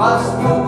más tú.